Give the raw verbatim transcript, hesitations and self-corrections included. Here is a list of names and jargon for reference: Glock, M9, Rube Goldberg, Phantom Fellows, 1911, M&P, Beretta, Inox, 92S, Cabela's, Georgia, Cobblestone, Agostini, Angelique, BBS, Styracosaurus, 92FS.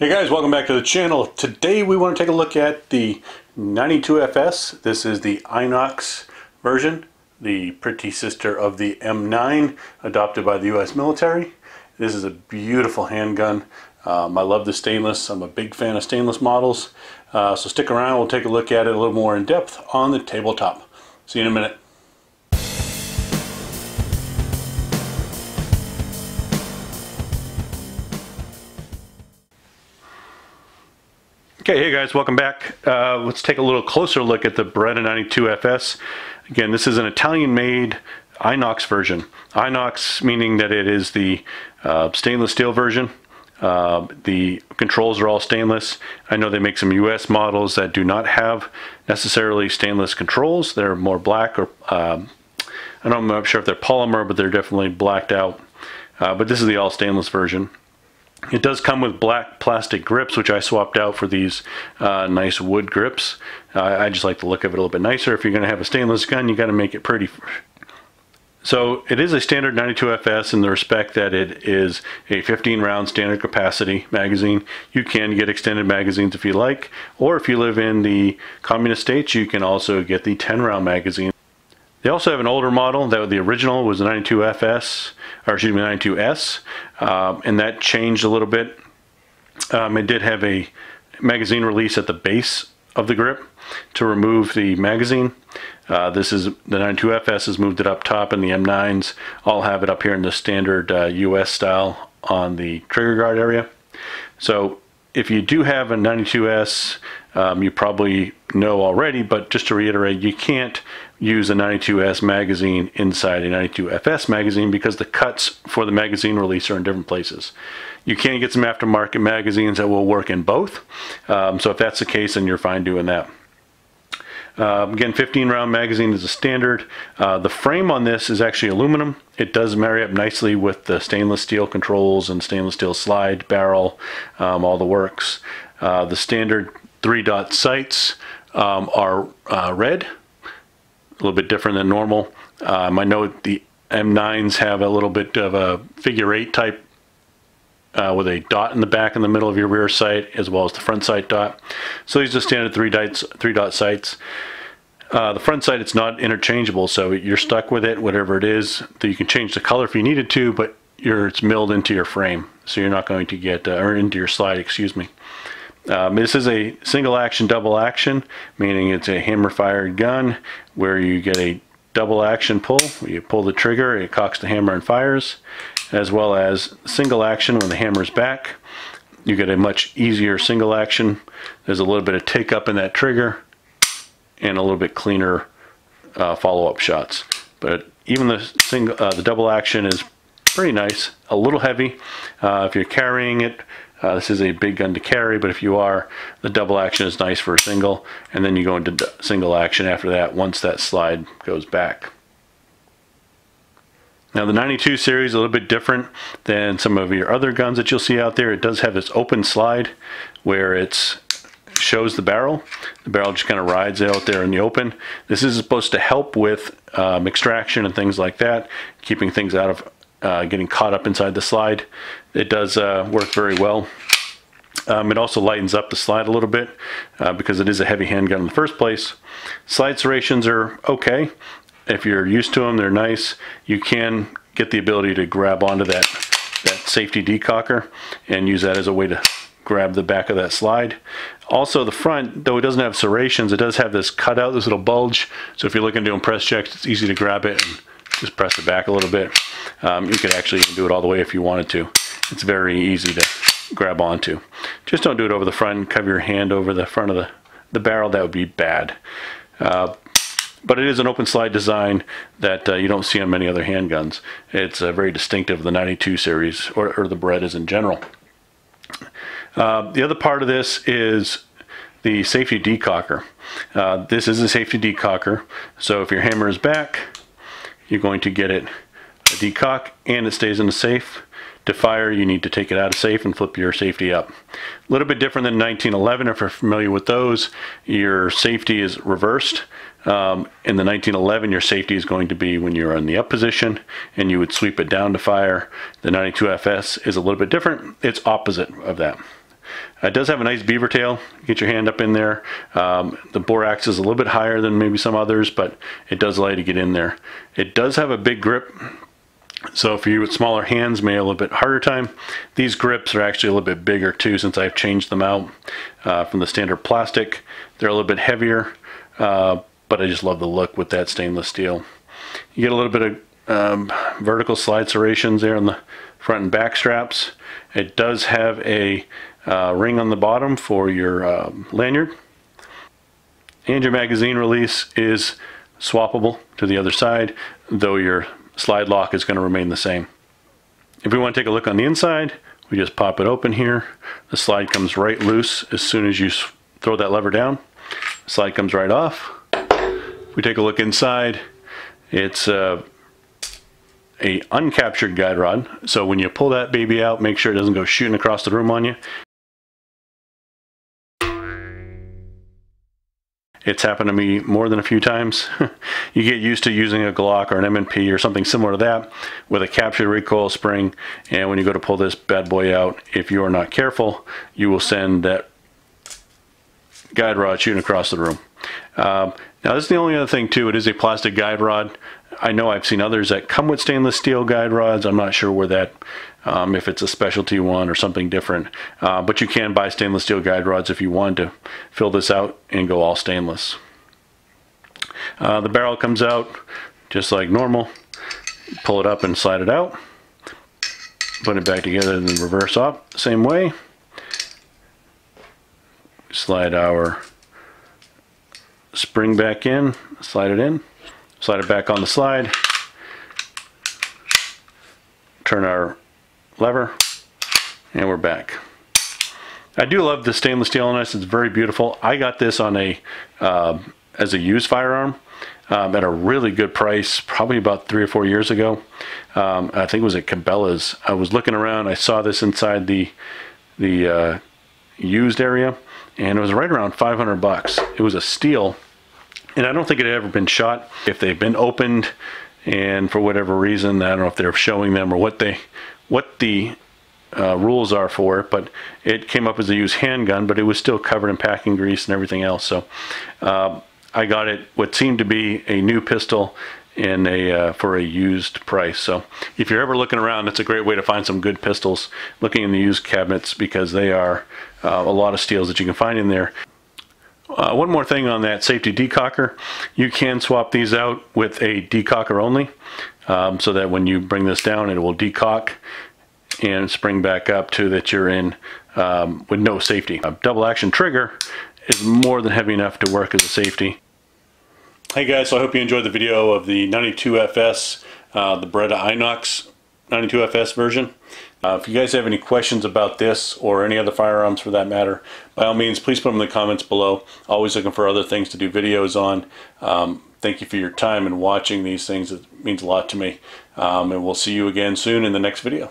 Hey guys, welcome back to the channel. Today we want to take a look at the ninety-two F S. This is the Inox version, the pretty sister of the M nine adopted by the U S military. This is a beautiful handgun. Um, I love the stainless. I'm a big fan of stainless models. Uh, so stick around, we'll take a look at it a little more in depth on the tabletop. See you in a minute. Okay, hey guys, welcome back. Uh, let's take a little closer look at the Beretta ninety-two F S. Again, this is an Italian-made Inox version. Inox meaning that it is the uh, stainless steel version. Uh, the controls are all stainless. I know they make some U S models that do not have necessarily stainless controls. They're more black, or um, I don't know, I'm not sure if they're polymer, but they're definitely blacked out. Uh, but this is the all stainless version. It does come with black plastic grips, which I swapped out for these uh, nice wood grips. Uh, I just like the look of it a little bit nicer. If you're going to have a stainless gun, you got to make it pretty. So it is a standard ninety-two F S in the respect that it is a fifteen round standard capacity magazine. You can get extended magazines if you like, or if you live in the communist states, you can also get the ten round magazine. They also have an older model. That the original was the ninety-two F S, or excuse me, ninety-two S, um, and that changed a little bit. Um, it did have a magazine release at the base of the grip to remove the magazine. Uh, this is the ninety-two F S has moved it up top, and the M nines all have it up here in the standard uh, U S style on the trigger guard area. So if you do have a ninety-two S, um, you probably know already, but just to reiterate, you can't use a ninety-two S magazine inside a ninety-two F S magazine because the cuts for the magazine release are in different places. You can get some aftermarket magazines that will work in both, um, so if that's the case, then you're fine doing that. Uh, again, fifteen round magazine is a standard. Uh, the frame on this is actually aluminum. It does marry up nicely with the stainless steel controls and stainless steel slide, barrel, um, all the works. Uh, the standard three dot sights um, are uh, red, a little bit different than normal. Um, I know the M nines have a little bit of a figure eight type Uh, with a dot in the back in the middle of your rear sight, as well as the front sight dot. So these are standard three dots, three dot sights. Uh, the front sight, it's not interchangeable, so you're stuck with it, whatever it is. You can change the color if you needed to, but you're, it's milled into your frame, so you're not going to get, uh, or into your slide, excuse me. Um, this is a single action, double action, meaning it's a hammer fired gun where you get a double action pull. You pull the trigger, it cocks the hammer and fires, as well as single action when the hammer's back. You get a much easier single action. There's a little bit of take up in that trigger and a little bit cleaner uh, follow-up shots. But even the, single, uh, the double action is pretty nice, a little heavy. Uh, if you're carrying it, uh, this is a big gun to carry, but if you are, the double action is nice for a single, and then you go into single action after that once that slide goes back. Now the ninety-two series is a little bit different than some of your other guns that you'll see out there. It does have this open slide where it shows the barrel. The barrel just kind of rides out there in the open. This is supposed to help with um, extraction and things like that, keeping things out of uh, getting caught up inside the slide. It does uh, work very well. Um, it also lightens up the slide a little bit uh, because it is a heavy handgun in the first place. Slide serrations are okay. If you're used to them, they're nice. You can get the ability to grab onto that, that safety decocker and use that as a way to grab the back of that slide. Also the front, though it doesn't have serrations, it does have this cutout, this little bulge. So if you're looking to impress checks, it's easy to grab it and just press it back a little bit. Um, you could actually do it all the way if you wanted to. It's very easy to grab onto. Just don't do it over the front. Cover your hand over the front of the, the barrel. That would be bad. Uh, But it is an open slide design that uh, you don't see on many other handguns. It's uh, very distinctive of the ninety-two series, or, or the Berettas in general. Uh, the other part of this is the safety decocker. Uh, this is a safety decocker, so if your hammer is back, you're going to get it a decock, and it stays in the safe. To fire, you need to take it out of safe and flip your safety up. A little bit different than nineteen eleven, if you're familiar with those. Your safety is reversed. Um, in the nineteen eleven, your safety is going to be when you're in the up position, and you would sweep it down to fire. The ninety-two F S is a little bit different. It's opposite of that. It does have a nice beaver tail. Get your hand up in there. Um, the borax is a little bit higher than maybe some others, but it does allow you to get in there. It does have a big grip, so if you with smaller hands may have a little bit harder time. These grips are actually a little bit bigger too, since I've changed them out uh, from the standard plastic. They're a little bit heavier, uh, but I just love the look with that stainless steel. You get a little bit of um, vertical slide serrations there on the front and back straps. It does have a uh, ring on the bottom for your um, lanyard, and your magazine release is swappable to the other side, though your slide lock is going to remain the same. If we want to take a look on the inside, we just pop it open here. The slide comes right loose as soon as you throw that lever down. The slide comes right off. If we take a look inside, it's uh, a uncaptured guide rod, so when you pull that baby out, make sure it doesn't go shooting across the room on you. It's happened to me more than a few times. You get used to using a Glock or an M and P or something similar to that with a captured recoil spring, and when you go to pull this bad boy out, if you are not careful, you will send that guide rod shooting across the room. Um, now this is the only other thing too. It is a plastic guide rod. I know I've seen others that come with stainless steel guide rods. I'm not sure where that, um, if it's a specialty one or something different, uh, but you can buy stainless steel guide rods if you want to fill this out and go all stainless. Uh, the barrel comes out just like normal. Pull it up and slide it out. Put it back together and then reverse up same way. Slide our spring back in, slide it in, slide it back on the slide, turn our lever, and we're back. I do love the stainless steel on this. It's very beautiful. I got this on a uh, as a used firearm um, at a really good price, probably about three or four years ago. Um, I think it was at Cabela's. I was looking around. I saw this inside the the uh, used area, and it was right around five hundred bucks. It was a steel, and I don't think it had ever been shot. If they've been opened, and for whatever reason, I don't know if they're showing them or what they, what the uh, rules are for it, but it came up as a used handgun, but it was still covered in packing grease and everything else. So uh, I got it, what seemed to be a new pistol in a, uh, for a used price. So if you're ever looking around, it's a great way to find some good pistols, looking in the used cabinets, because they are uh, a lot of steels that you can find in there. Uh, one more thing on that safety decocker. You can swap these out with a decocker only, um, so that when you bring this down, it will decock and spring back up to that you're in um, with no safety. A double action trigger is more than heavy enough to work as a safety. Hey guys, so I hope you enjoyed the video of the ninety-two F S, uh, the Beretta Inox ninety-two F S version. Uh, if you guys have any questions about this or any other firearms for that matter, by all means, please put them in the comments below. Always looking for other things to do videos on. Um, thank you for your time and watching these things. It means a lot to me. Um, and we'll see you again soon in the next video.